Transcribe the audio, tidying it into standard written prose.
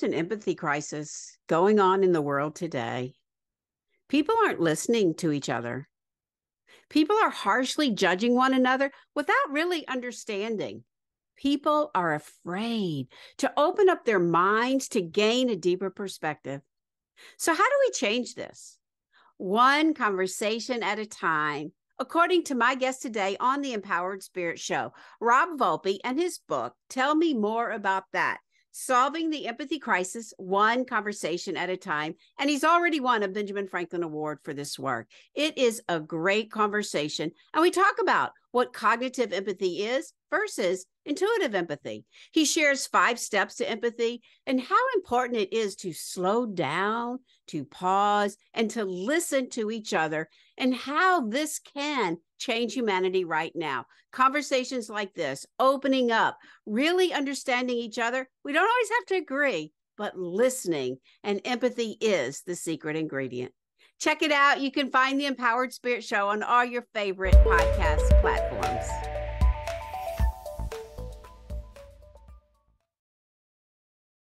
there's an empathy crisis going on in the world today. People aren't listening to each other. People are harshly judging one another without really understanding. People are afraid to open up their minds to gain a deeper perspective. So how do we change this? One conversation at a time, according to my guest today on the Empowered Spirit Show, Rob Volpe, and his book, Tell Me More About That, Solving the Empathy Crisis, One Conversation at a Time. And he's already won a Benjamin Franklin Award for this work. It is a great conversation. And we talk about what cognitive empathy is versus intuitive empathy. He shares 5 steps to empathy and how important it is to slow down, to pause, and to listen to each other, and how this can change humanity right now. Conversations like this, opening up, really understanding each other. We don't always have to agree, but listening and empathy is the secret ingredient. Check it out. You can find the Empowered Spirit Show on all your favorite podcast platforms.